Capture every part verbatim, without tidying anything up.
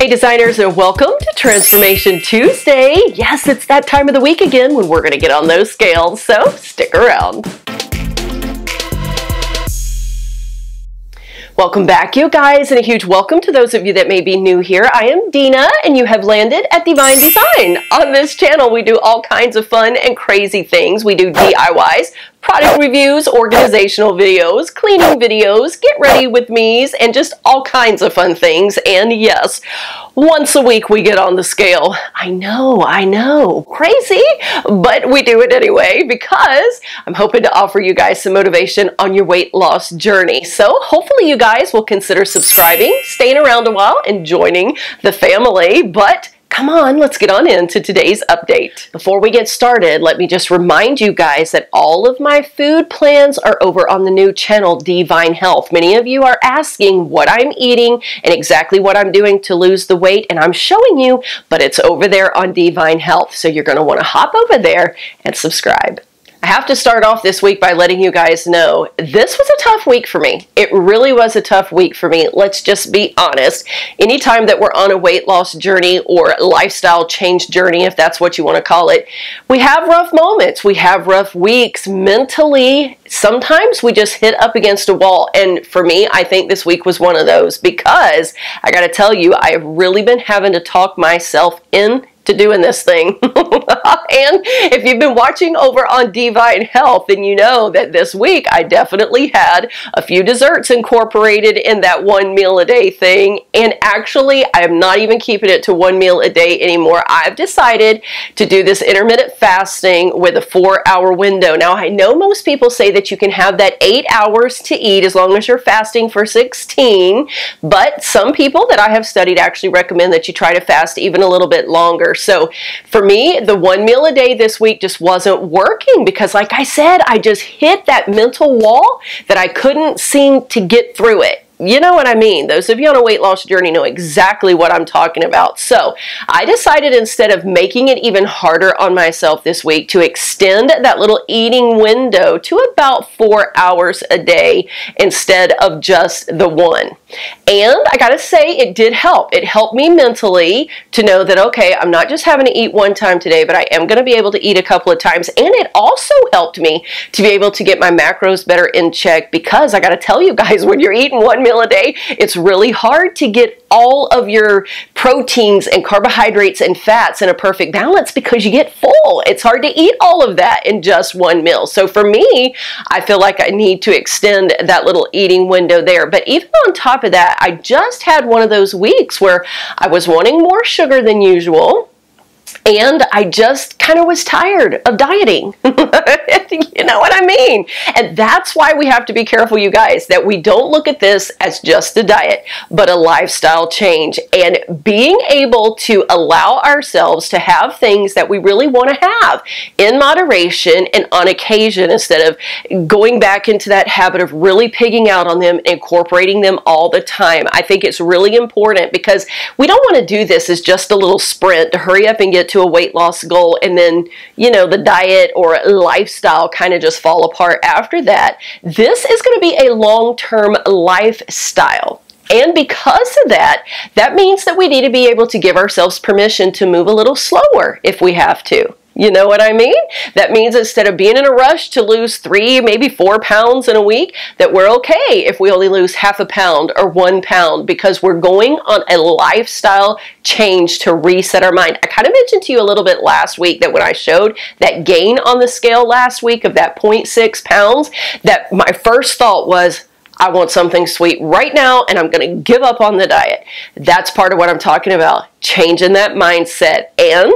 Hey designers, and welcome to Transformation Tuesday. Yes, it's that time of the week again when we're going to get on those scales, so stick around. Welcome back, you guys, and a huge welcome to those of you that may be new here. I am Dina, and you have landed at DeeVine DeeZine. On this channel, we do all kinds of fun and crazy things. We do D I Ys, product reviews, organizational videos, cleaning videos, get ready with me's, and just all kinds of fun things. And yes, once a week we get on the scale. I know, I know, crazy, but we do it anyway because I'm hoping to offer you guys some motivation on your weight loss journey. So hopefully you guys will consider subscribing, staying around a while, and joining the family. But come on, let's get on into today's update. Before we get started, let me just remind you guys that all of my food plans are over on the new channel, DeeVine Health. Many of you are asking what I'm eating and exactly what I'm doing to lose the weight, and I'm showing you, but it's over there on DeeVine Health, so you're gonna wanna hop over there and subscribe. I have to start off this week by letting you guys know this was a tough week for me. It really was a tough week for me. Let's just be honest. Anytime that we're on a weight loss journey or lifestyle change journey, if that's what you want to call it, we have rough moments. We have rough weeks mentally. Sometimes we just hit up against a wall. And for me, I think this week was one of those because I got to tell you, I have really been having to talk myself in to doing this thing. And if you've been watching over on DeeVine Health, then you know that this week I definitely had a few desserts incorporated in that one meal a day thing. And actually, I am not even keeping it to one meal a day anymore. I've decided to do this intermittent fasting with a four hour window. Now, I know most people say that you can have that eight hours to eat as long as you're fasting for sixteen, but some people that I have studied actually recommend that you try to fast even a little bit longer. So for me, the one meal a day this week just wasn't working because, like I said, I just hit that mental wall that I couldn't seem to get through it. You know what I mean? Those of you on a weight loss journey know exactly what I'm talking about. So I decided, instead of making it even harder on myself this week, to extend that little eating window to about four hours a day instead of just the one. And I gotta say, it did help. It helped me mentally to know that, okay, I'm not just having to eat one time today, but I am gonna be able to eat a couple of times. And it also helped me to be able to get my macros better in check because I gotta tell you guys, when you're eating one meal a day, it's really hard to get all of your proteins and carbohydrates and fats in a perfect balance because you get full. It's hard to eat all of that in just one meal. So for me, I feel like I need to extend that little eating window there. But even on top of that, I just had one of those weeks where I was wanting more sugar than usual. And I just kind of was tired of dieting. You know what I mean? And that's why we have to be careful, you guys, that we don't look at this as just a diet, but a lifestyle change. And being able to allow ourselves to have things that we really want to have in moderation and on occasion, instead of going back into that habit of really pigging out on them, incorporating them all the time. I think it's really important because we don't want to do this as just a little sprint to hurry up and get to a weight loss goal, and then, you know, the diet or lifestyle kind of just fall apart after that. This is going to be a long-term lifestyle. And because of that, that means that we need to be able to give ourselves permission to move a little slower if we have to. You know what I mean? That means instead of being in a rush to lose three, maybe four pounds in a week, that we're okay if we only lose half a pound or one pound because we're going on a lifestyle change to reset our mind. I kind of mentioned to you a little bit last week that when I showed that gain on the scale last week of that zero point six pounds, that my first thought was, I want something sweet right now, and I'm going to give up on the diet. That's part of what I'm talking about, changing that mindset. And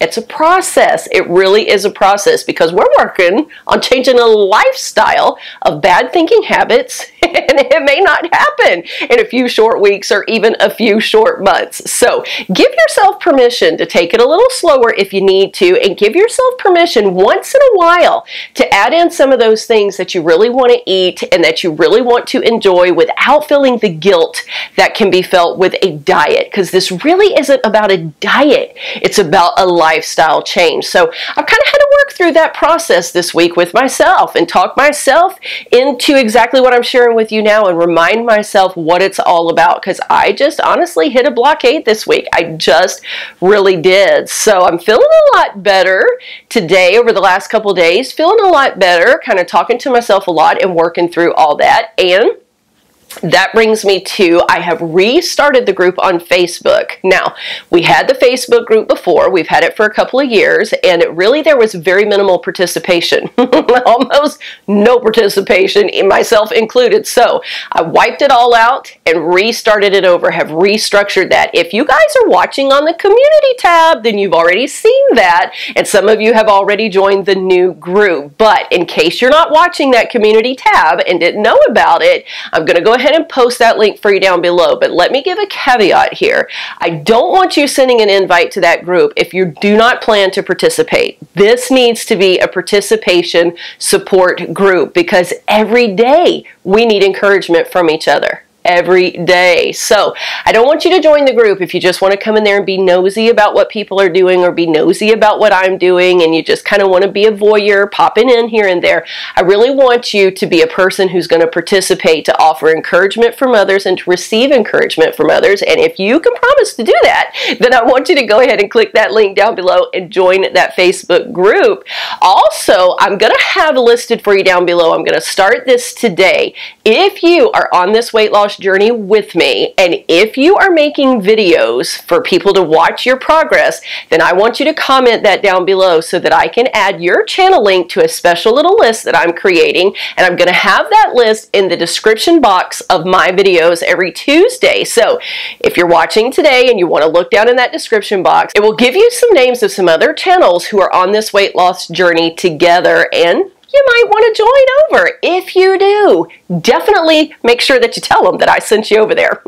it's a process. It really is a process because we're working on changing a lifestyle of bad thinking habits, and it may not happen in a few short weeks or even a few short months. So give yourself permission to take it a little slower if you need to, and give yourself permission once in a while to add in some of those things that you really want to eat and that you really want to enjoy without feeling the guilt that can be felt with a diet, because this really isn't about a diet. It's about a lifestyle. lifestyle change. So I've kind of had to work through that process this week with myself and talk myself into exactly what I'm sharing with you now and remind myself what it's all about, because I just honestly hit a blockade this week. I just really did. So I'm feeling a lot better today over the last couple days, feeling a lot better, kind of talking to myself a lot and working through all that. And that brings me to, I have restarted the group on Facebook. Now, we had the Facebook group before. We've had it for a couple of years, and it really, there was very minimal participation. Almost no participation, myself included. So I wiped it all out and restarted it over, have restructured that. If you guys are watching on the community tab, then you've already seen that, and some of you have already joined the new group. But in case you're not watching that community tab and didn't know about it, I'm going to go ahead and post that link for you down below. But let me give a caveat here. I don't want you sending an invite to that group if you do not plan to participate. This needs to be a participation support group, because every day we need encouragement from each other. Every day. So I don't want you to join the group if you just want to come in there and be nosy about what people are doing or be nosy about what I'm doing and you just kind of want to be a voyeur popping in here and there. I really want you to be a person who's going to participate, to offer encouragement from others and to receive encouragement from others. And if you can promise to do that, then I want you to go ahead and click that link down below and join that Facebook group. Also, I'm going to have listed for you down below, I'm going to start this today. If you are on this weight loss journey with me, and if you are making videos for people to watch your progress, then I want you to comment that down below so that I can add your channel link to a special little list that I'm creating. And I'm going to have that list in the description box of my videos every Tuesday. So if you're watching today and you want to look down in that description box, it will give you some names of some other channels who are on this weight loss journey together, and you might want to join over. If you do, definitely make sure that you tell them that I sent you over there.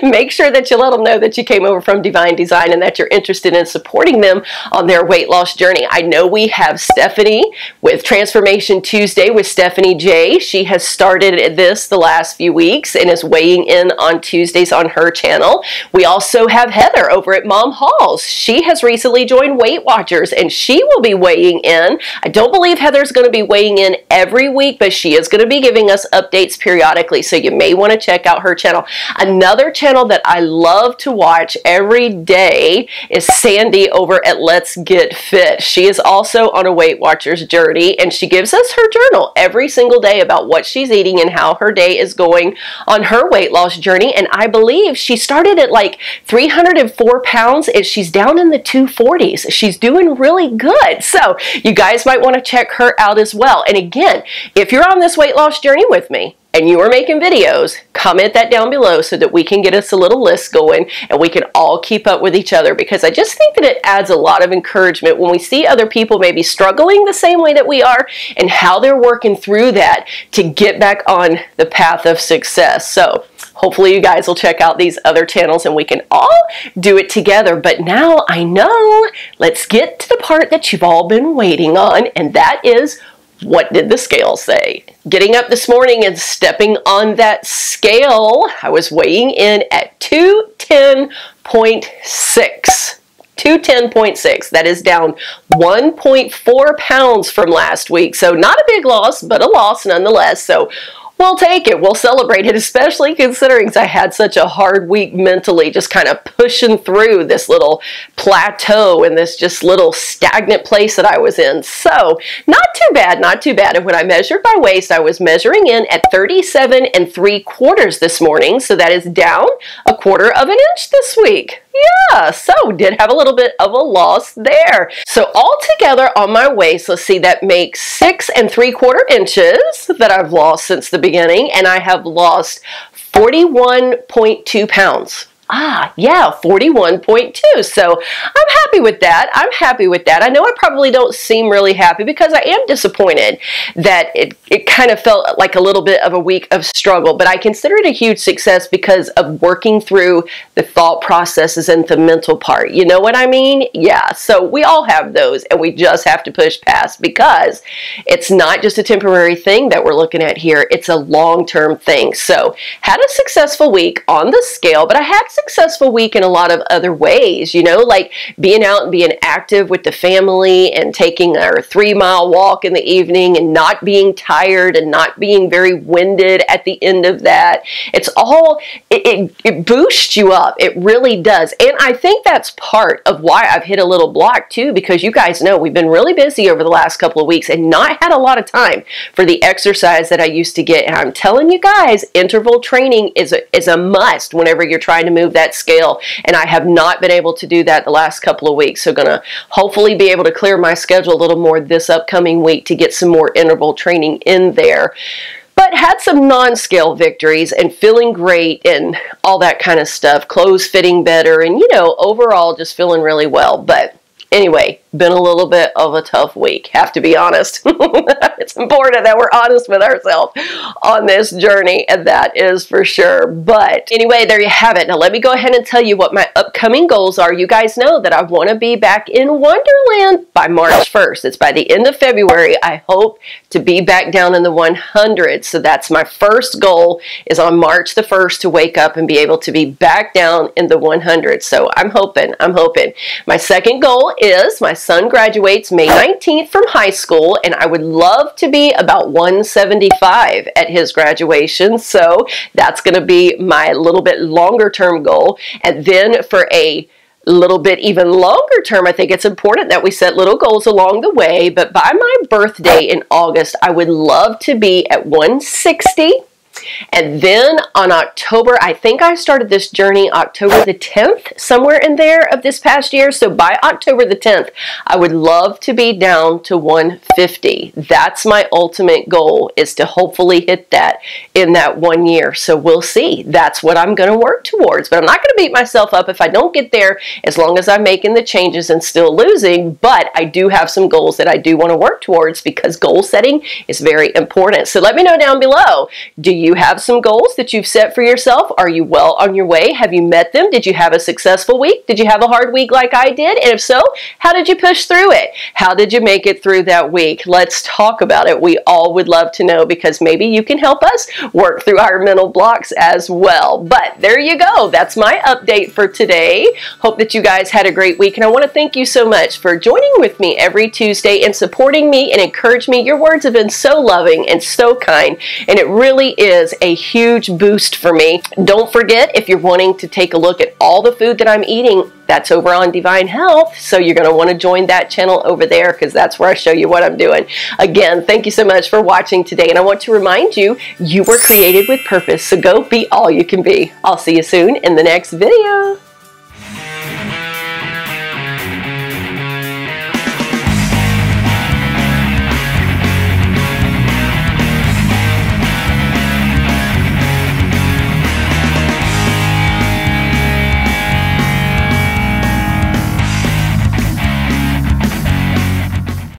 Make sure that you let them know that you came over from DeeVine DeeZine and that you're interested in supporting them on their weight loss journey. I know we have Stephanie with Transformation Tuesday with Stephanie J. She has started this the last few weeks and is weighing in on Tuesdays on her channel. We also have Heather over at Mom Halls. She has recently joined Weight Watchers and she will be weighing in. I don't believe Heather's going to be weighing in every week, but she is going to be giving us updates periodically, so you may want to check out her channel. Another channel that I love to watch every day is Sandy over at Let's Get Fit. She is also on a Weight Watchers journey, and she gives us her journal every single day about what she's eating and how her day is going on her weight loss journey. And I believe she started at like three hundred four pounds and she's down in the two forties. She's doing really good, so you guys might want to check her out as well. And again, if you're on this weight loss journey with me and you are making videos, comment that down below so that we can get us a little list going and we can all keep up with each other, because I just think that it adds a lot of encouragement when we see other people maybe struggling the same way that we are and how they're working through that to get back on the path of success. So hopefully you guys will check out these other channels and we can all do it together. But now I know, let's get to the part that you've all been waiting on, and that is, what did the scale say? Getting up this morning and stepping on that scale, I was weighing in at two ten point six. two ten point six. That is down one point four pounds from last week. So not a big loss, but a loss nonetheless. So we'll take it. We'll celebrate it, especially considering I had such a hard week mentally, just kind of pushing through this little plateau and this just little stagnant place that I was in. So not too bad, not too bad. And when I measured my waist, I was measuring in at thirty-seven and three quarters this morning. So that is down a quarter of an inch this week. Yeah, so did have a little bit of a loss there. So all together on my waist, let's see, that makes six and three quarter inches that I've lost since the beginning, and I have lost forty-one point two pounds. Ah, yeah, forty-one point two. So I'm happy with that. I'm happy with that. I know I probably don't seem really happy because I am disappointed that it, it kind of felt like a little bit of a week of struggle, but I consider it a huge success because of working through the thought processes and the mental part. You know what I mean? Yeah, so we all have those and we just have to push past, because it's not just a temporary thing that we're looking at here. It's a long-term thing. So had a successful week on the scale, but I had some successful week in a lot of other ways, you know, like being out and being active with the family and taking our three mile walk in the evening and not being tired and not being very winded at the end of that. It's all, it, it, it boosts you up. It really does. And I think that's part of why I've hit a little block too, because you guys know we've been really busy over the last couple of weeks and not had a lot of time for the exercise that I used to get. And I'm telling you guys, interval training is a, is a must whenever you're trying to move that scale. And I have not been able to do that the last couple of weeks. So gonna hopefully be able to clear my schedule a little more this upcoming week to get some more interval training in there. But had some non-scale victories and feeling great and all that kind of stuff. Clothes fitting better and, you know, overall just feeling really well. But anyway, been a little bit of a tough week, have to be honest. It's important that we're honest with ourselves on this journey, and that is for sure. But anyway, there you have it. Now let me go ahead and tell you what my upcoming goals are. You guys know that I want to be back in Wonderland by March first. It's by the end of February. I hope to be back down in the one hundreds. So that's my first goal, is on March the first to wake up and be able to be back down in the one hundreds. So I'm hoping, I'm hoping. My second goal is my son graduates May nineteenth from high school, and I would love to be about one seventy-five at his graduation. So that's going to be my little bit longer term goal. And then for a little bit even longer term, I think it's important that we set little goals along the way. But by my birthday in August, I would love to be at one sixty. And then on October, I think I started this journey October the tenth, somewhere in there of this past year. So by October the tenth, I would love to be down to one fifty. That's my ultimate goal, is to hopefully hit that in that one year. So we'll see. That's what I'm going to work towards. But I'm not going to beat myself up if I don't get there, as long as I'm making the changes and still losing. But I do have some goals that I do want to work towards, because goal setting is very important. So let me know down below. Do you you have some goals that you've set for yourself? Are you well on your way? Have you met them? Did you have a successful week? Did you have a hard week like I did? And if so, how did you push through it? How did you make it through that week? Let's talk about it. We all would love to know, because maybe you can help us work through our mental blocks as well. But there you go. That's my update for today. Hope that you guys had a great week. And I want to thank you so much for joining with me every Tuesday and supporting me and encouraging me. Your words have been so loving and so kind, and it really is is a huge boost for me. Don't forget, if you're wanting to take a look at all the food that I'm eating, that's over on DeeVine Health. So you're going to want to join that channel over there, because that's where I show you what I'm doing. Again, thank you so much for watching today. And I want to remind you, you were created with purpose. So go be all you can be. I'll see you soon in the next video.